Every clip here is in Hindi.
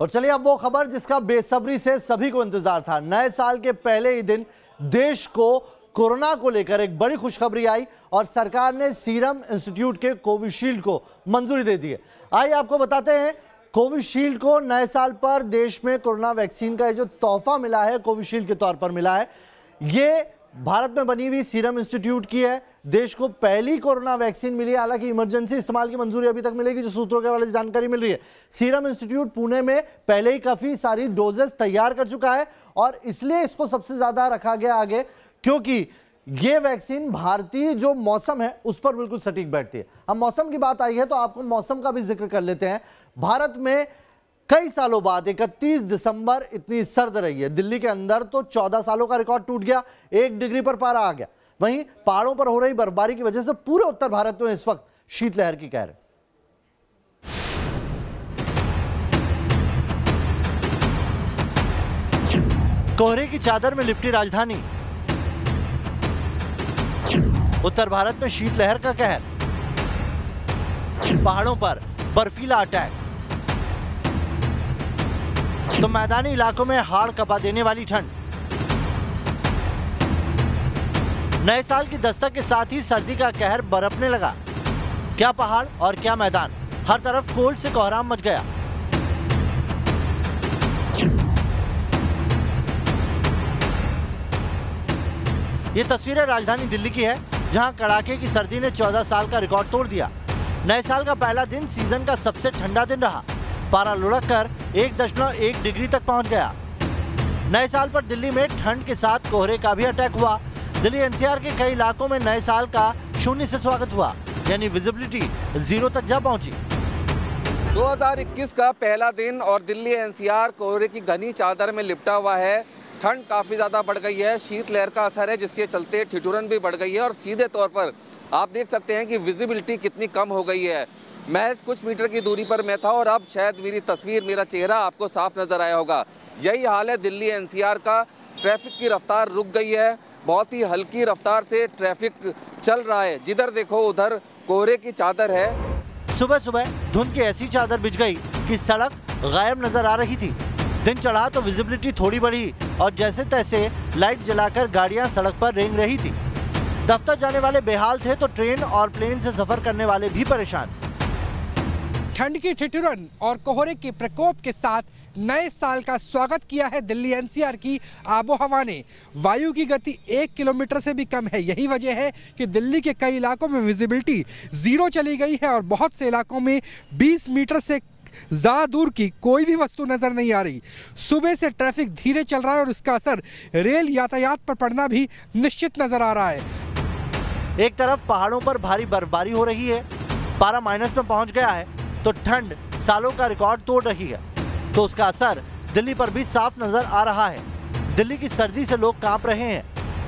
और चलिए अब वो खबर जिसका बेसब्री से सभी को इंतजार था। नए साल के पहले ही दिन देश को कोरोना को लेकर एक बड़ी खुशखबरी आई और सरकार ने सीरम इंस्टीट्यूट के कोविशील्ड को मंजूरी दे दी है। आइए आपको बताते हैं कोविशील्ड को नए साल पर देश में कोरोना वैक्सीन का जो तोहफा मिला है कोविशील्ड के तौर पर मिला है। ये भारत में बनी हुई सीरम इंस्टीट्यूट की है। देश को पहली कोरोना वैक्सीन मिली, हालांकि इमरजेंसी इस्तेमाल की मंजूरी अभी तक मिलेगी, जो सूत्रों के हवाले से जानकारी मिल रही है। सीरम इंस्टीट्यूट पुणे में पहले ही काफ़ी सारी डोजेस तैयार कर चुका है और इसलिए इसको सबसे ज़्यादा रखा गया आगे, क्योंकि ये वैक्सीन भारतीय जो मौसम है उस पर बिल्कुल सटीक बैठती है। अब मौसम की बात आई है तो आपको मौसम का भी जिक्र कर लेते हैं। भारत में कई सालों बाद 31 दिसंबर इतनी सर्द रही है। दिल्ली के अंदर तो 14 सालों का रिकॉर्ड टूट गया, 1 डिग्री पर पारा आ गया। वहीं पहाड़ों पर हो रही बर्फबारी की वजह से पूरे उत्तर भारत में इस वक्त शीतलहर की कहर है। कोहरे की चादर में लिपटी राजधानी, उत्तर भारत में शीतलहर का कहर, पहाड़ों पर बर्फीला अटैक, तो मैदानी इलाकों में हाड़ कपा देने वाली ठंड। नए साल की दस्तक के साथ ही सर्दी का कहर बरपने लगा। क्या पहाड़ और क्या मैदान, हर तरफ कोल्ड से कोहराम मच गया। ये तस्वीरें राजधानी दिल्ली की है, जहां कड़ाके की सर्दी ने 14 साल का रिकॉर्ड तोड़ दिया। नए साल का पहला दिन सीजन का सबसे ठंडा दिन रहा। पारा लुढ़क कर 1.1 डिग्री तक पहुंच गया। नए साल पर दिल्ली में ठंड के साथ कोहरे का भी अटैक हुआ। दिल्ली एनसीआर के कई इलाकों में नए साल का शून्य से स्वागत हुआ, यानी विजिबिलिटी 0 तक जा पहुंची। 2021 का पहला दिन और दिल्ली एनसीआर कोहरे की घनी चादर में लिपटा हुआ है। ठंड काफ़ी ज़्यादा बढ़ गई है, शीतलहर का असर है, जिसके चलते ठिठुरन भी बढ़ गई है और सीधे तौर पर आप देख सकते हैं कि विजिबिलिटी कितनी कम हो गई है। महज कुछ मीटर की दूरी पर मैं था और अब शायद मेरी तस्वीर, मेरा चेहरा आपको साफ नज़र आया होगा। यही हाल है दिल्ली एनसीआर का। ट्रैफिक की रफ्तार रुक गई है, बहुत ही हल्की रफ्तार से ट्रैफिक चल रहा है। जिधर देखो उधर कोहरे की चादर है। सुबह सुबह धुंध की ऐसी चादर बिछ गई कि सड़क गायब नज़र आ रही थी। दिन चढ़ा तो विजिबिलिटी थोड़ी बढ़ी और जैसे तैसे लाइट जलाकर गाड़ियाँ सड़क पर रेंग रही थी। दफ्तर जाने वाले बेहाल थे तो ट्रेन और प्लेन से सफ़र करने वाले भी परेशान। ठंड की ठिठुरन और कोहरे के प्रकोप के साथ नए साल का स्वागत किया है दिल्ली एनसीआर की आबोहवा ने। वायु की गति 1 किलोमीटर से भी कम है। यही वजह है कि दिल्ली के कई इलाकों में विजिबिलिटी 0 चली गई है और बहुत से इलाकों में 20 मीटर से ज़्यादा दूर की कोई भी वस्तु नज़र नहीं आ रही। सुबह से ट्रैफिक धीरे चल रहा है और उसका असर रेल यातायात पर पड़ना भी निश्चित नज़र आ रहा है। एक तरफ पहाड़ों पर भारी बर्फबारी हो रही है, पारा माइनस में पहुँच गया है, तो ठंड सालों का रिकॉर्ड तोड़ रही है, तो उसका असर दिल्ली पर भी साफ नजर आ रहा है। दिल्ली की सर्दी से लोग कांप रहे हैं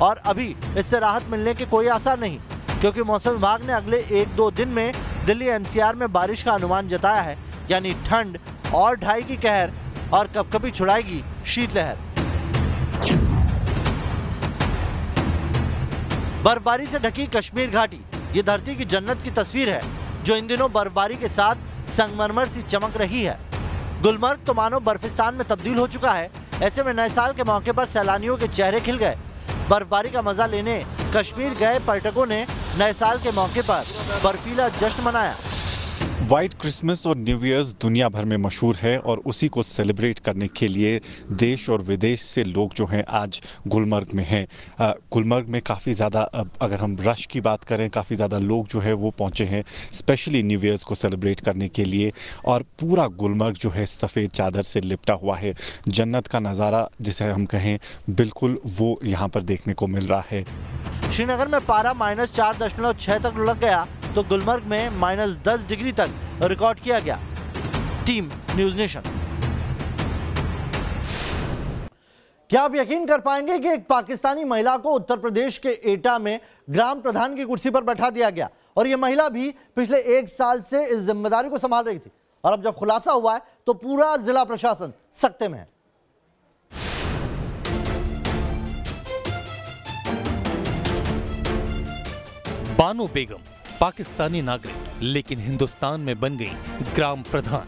और अभी इससे राहत मिलने के कोई आसार नहीं, क्योंकि मौसम विभाग ने अगले 1-2 दिन में दिल्ली एनसीआर में बारिश का अनुमान जताया है, यानी ठंड और ढाई की कहर और कपकपी छुड़ाएगी शीतलहर। बर्फबारी से ढकी कश्मीर घाटी, ये धरती की जन्नत की तस्वीर है, जो इन दिनों बर्फबारी के साथ संगमरमर सी चमक रही है। गुलमर्ग तो मानो बर्फिस्तान में तब्दील हो चुका है। ऐसे में नए साल के मौके पर सैलानियों के चेहरे खिल गए। बर्फबारी का मजा लेने कश्मीर गए पर्यटकों ने नए साल के मौके पर बर्फीला जश्न मनाया। वाइट क्रिसमस और न्यू ईयर्स दुनिया भर में मशहूर है और उसी को सेलिब्रेट करने के लिए देश और विदेश से लोग जो हैं आज गुलमर्ग में हैं। गुलमर्ग में काफ़ी ज़्यादा, अगर हम रश की बात करें, काफ़ी ज़्यादा लोग जो है वो पहुँचे हैं स्पेशली न्यू ईयर्स को सेलिब्रेट करने के लिए। और पूरा गुलमर्ग जो है सफ़ेद चादर से लिपटा हुआ है। जन्नत का नज़ारा जिसे हम कहें, बिल्कुल वो यहाँ पर देखने को मिल रहा है। श्रीनगर में पारा -4.6 तक लुढ़क गया तो गुलमर्ग में -10 डिग्री तक रिकॉर्ड किया गया। Team news Nation. क्या आप यकीन कर पाएंगे कि एक पाकिस्तानी महिला को उत्तर प्रदेश के एटा में ग्राम प्रधान की कुर्सी पर बैठा दिया गया और यह महिला भी पिछले 1 साल से इस जिम्मेदारी को संभाल रही थी और अब जब खुलासा हुआ है तो पूरा जिला प्रशासन सकते में है। बानो बेगम पाकिस्तानी नागरिक लेकिन हिंदुस्तान में बन गई ग्राम प्रधान।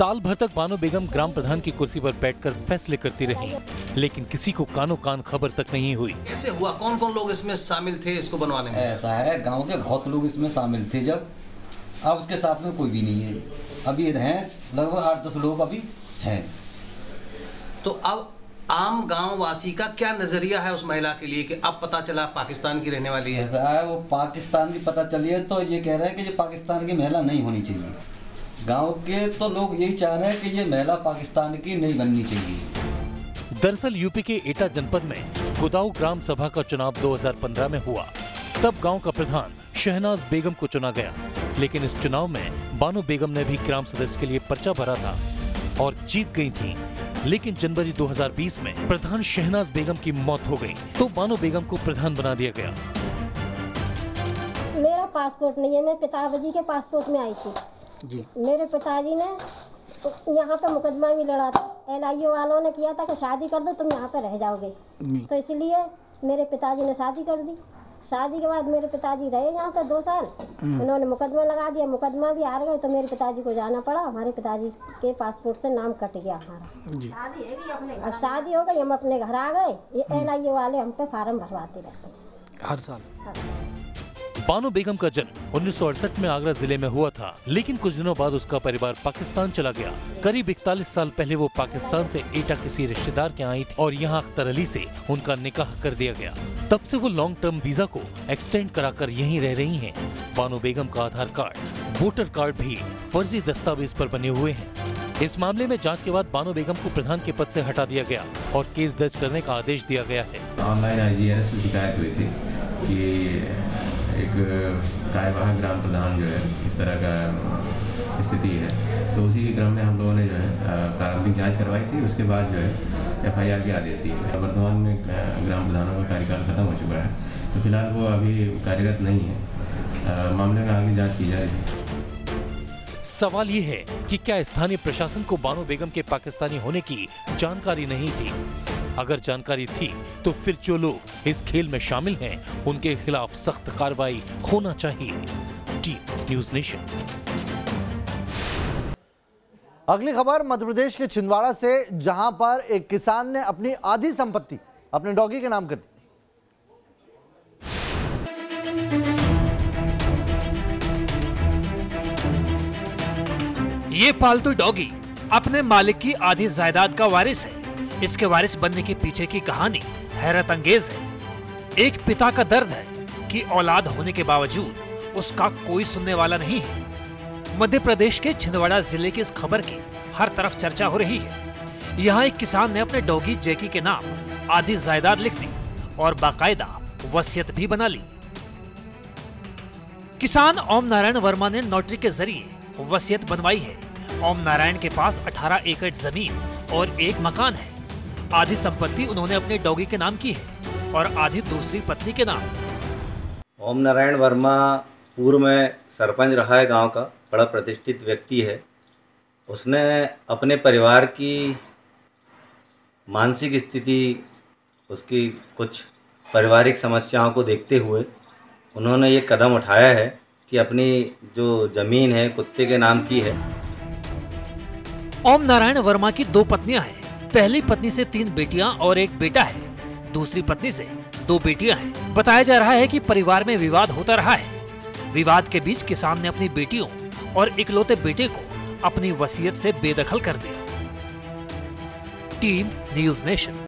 साल भर तक बानो बेगम ग्राम प्रधान की कुर्सी पर बैठकर फैसले करती रही, लेकिन किसी को कानों कान खबर तक नहीं हुई। कैसे हुआ, कौन कौन लोग इसमें शामिल थे इसको बनवाने में? ऐसा है, गांव के बहुत लोग इसमें शामिल थे। जब अब उसके साथ में कोई भी नहीं है, अभी हैं लगभग 8-10 लोग अभी हैं। तो अब आम गाँव वासी का क्या नजरिया है उस महिला के लिए कि अब पता चला पाकिस्तान की रहने वाली है? ऐसा है, वो पाकिस्तान की पता चली है तो ये कह रहा है कि ये पाकिस्तान की महिला नहीं होनी चाहिए। गांव के तो लोग यही चाह रहे हैं कि ये महिला पाकिस्तान की नहीं बननी चाहिए। दरअसल यूपी के एटा जनपद में गुदाऊ ग्राम सभा का चुनाव 2015 में हुआ, तब गाँव का प्रधान शहनाज बेगम को चुना गया, लेकिन इस चुनाव में बानो बेगम ने भी ग्राम सदस्य के लिए पर्चा भरा था और जीत गई थी। लेकिन जनवरी 2020 में प्रधान शहनाज बेगम की मौत हो गई तो बानो बेगम को प्रधान बना दिया गया। मेरा पासपोर्ट नहीं है, मैं पिताजी के पासपोर्ट में आई थी जी। मेरे पिताजी ने यहाँ पे मुकदमा भी लड़ा था, एनआईओ वालों ने किया था कि शादी कर दो तुम यहाँ पे रह जाओगे, तो इसलिए मेरे पिताजी ने शादी कर दी। शादी के बाद मेरे पिताजी रहे यहाँ पे 2 साल, उन्होंने मुकदमा लगा दिया, मुकदमा भी हार गए तो मेरे पिताजी को जाना पड़ा। हमारे पिताजी के पासपोर्ट से नाम कट गया हमारा, और शादी हो गई, हम अपने घर आ गए। ये एनआईए वाले हम पे फार्म भरवाते रहते हैं हर साल। बानो बेगम का जन्म 1968 में आगरा जिले में हुआ था, लेकिन कुछ दिनों बाद उसका परिवार पाकिस्तान चला गया। करीब 41 साल पहले वो पाकिस्तान से एटा किसी रिश्तेदार के आई थी और यहाँ अख्तर अली से उनका निकाह कर दिया गया। तब से वो लॉन्ग टर्म वीजा को एक्सटेंड कराकर यहीं रह रही हैं। बानो बेगम का आधार कार्ड, वोटर कार्ड भी फर्जी दस्तावेज पर बने हुए हैं। इस मामले में जांच के बाद बानो बेगम को प्रधान के पद से हटा दिया गया और केस दर्ज करने का आदेश दिया गया है। ऑनलाइन IGRS में शिकायत हुई थी कि एक कार्यवाहक ग्राम प्रधान जो है इस तरह का स्थिति है, तो उसी के क्रम में हम लोगों ने जो है प्रारंभिक जाँच करवाई थी। उसके बाद जो है FIR के आदेश दिए। वर्तमान में ग्राम प्रधानों का कार्यकाल खत्म हो चुका है, तो फिलहाल वो अभी कार्यरत नहीं है। मामले में आगे जांच की जा रही है। सवाल ये है कि क्या स्थानीय प्रशासन को बानो बेगम के पाकिस्तानी होने की जानकारी नहीं थी? अगर जानकारी थी तो फिर जो लोग इस खेल में शामिल हैं उनके खिलाफ सख्त कार्रवाई होना चाहिए। Team news nation. अगली खबर मध्य प्रदेश के छिंदवाड़ा से, जहां पर एक किसान ने अपनी आधी संपत्ति अपने डॉगी के नाम कर दी। ये पालतू डॉगी अपने मालिक की आधी जायदाद का वारिस है। इसके वारिस बनने के पीछे की कहानी हैरत अंगेज है। एक पिता का दर्द है कि औलाद होने के बावजूद उसका कोई सुनने वाला नहीं है। मध्य प्रदेश के छिंदवाड़ा जिले की इस खबर की हर तरफ चर्चा हो रही है। यहाँ एक किसान ने अपने डॉगी जैकी के नाम आधी जायदाद लिख दी और बाकायदा वसीयत भी बना ली। किसान ओम नारायण वर्मा ने नोटरी के जरिए वसीयत बनवाई है। ओम नारायण के पास 18 एकड़ जमीन और एक मकान है। आधी संपत्ति उन्होंने अपने डॉगी के नाम की है और आधी दूसरी पत्नी के नाम। ओम नारायण वर्मा पूर्व में सरपंच रहा है गाँव का, बड़ा प्रतिष्ठित व्यक्ति है। उसने अपने परिवार की मानसिक स्थिति, उसकी कुछ पारिवारिक समस्याओं को देखते हुए उन्होंने ये कदम उठाया है कि अपनी जो जमीन है कुत्ते के नाम की है। ओम नारायण वर्मा की 2 पत्नियां हैं। पहली पत्नी से 3 बेटियां और 1 बेटा है। दूसरी पत्नी से 2 बेटियां हैं। बताया जा रहा है कि परिवार में विवाद होता रहा है। विवाद के बीच किसान ने अपनी बेटियों और इकलौते बेटे को अपनी वसीयत से बेदखल कर दिया। Team news nation.